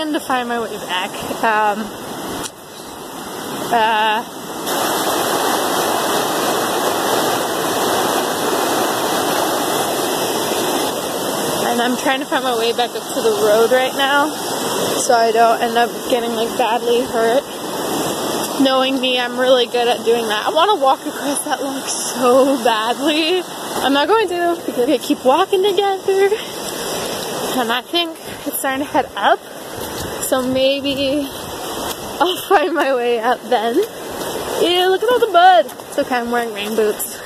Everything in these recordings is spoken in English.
plan to find my way back. And I'm trying to find my way back up to the road right now, so I don't end up getting like badly hurt. Knowing me, I'm really good at doing that. I want to walk across that log so badly. I'm not going to, because we keep walking together. And I think it's starting to head up, so maybe I'll find my way up then. Ew, look at all the mud. It's okay, I'm wearing rain boots.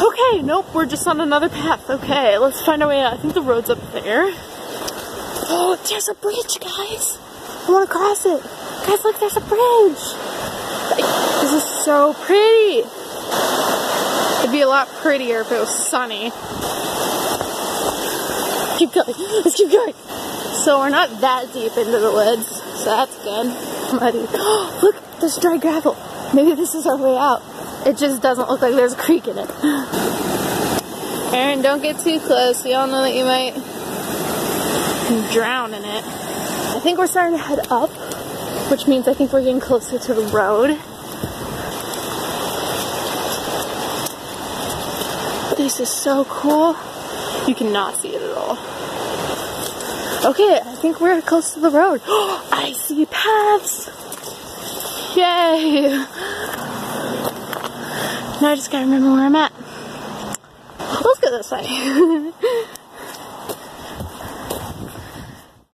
Okay, nope, we're just on another path. Okay, let's find our way out. I think the road's up there. Oh, there's a bridge, guys. I want to cross it. Guys, look, there's a bridge. Like, this is so pretty. It'd be a lot prettier if it was sunny. Keep going. Let's keep going. So we're not that deep into the woods, so that's good. Muddy. Oh, look, there's dry gravel. Maybe this is our way out. It just doesn't look like there's a creek in it. Erin, don't get too close. We all know that you might drown in it. I think we're starting to head up, which means I think we're getting closer to the road. This is so cool. You cannot see it at all. Okay, I think we're close to the road. I see paths! Yay! Now I just gotta remember where I'm at. Let's go this way.